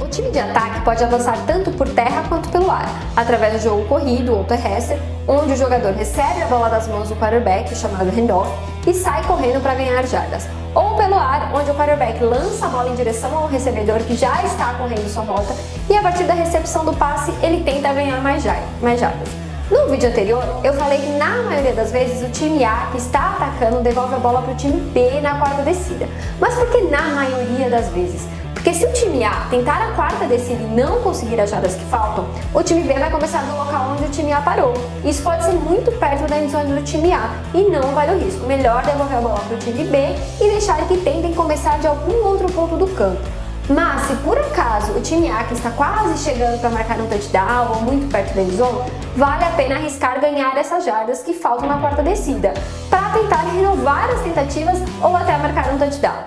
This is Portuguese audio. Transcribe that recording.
O time de ataque pode avançar tanto por terra quanto pelo ar, através do jogo corrido ou terrestre, onde o jogador recebe a bola das mãos do quarterback, chamado handoff, e sai correndo para ganhar jardas, ou pelo ar, onde o quarterback lança a bola em direção ao recebedor que já está correndo sua volta e a partir da recepção do passe ele tenta ganhar mais jardas. No vídeo anterior, eu falei que na maioria das vezes o time A que está atacando devolve a bola para o time B na quarta descida. Mas por que na maioria das vezes? Porque se o time A tentar a quarta descida e não conseguir as jardas que faltam, o time B vai começar do local onde o time A parou. Isso pode ser muito perto da end zone do time A e não vale o risco. Melhor devolver a bola para o time B e deixar que tentem começar de algum outro ponto do campo. Mas se por acaso o time A que está quase chegando para marcar um touchdown ou muito perto da end zone, vale a pena arriscar ganhar essas jardas que faltam na quarta descida, para tentar renovar as tentativas ou até marcar um touchdown.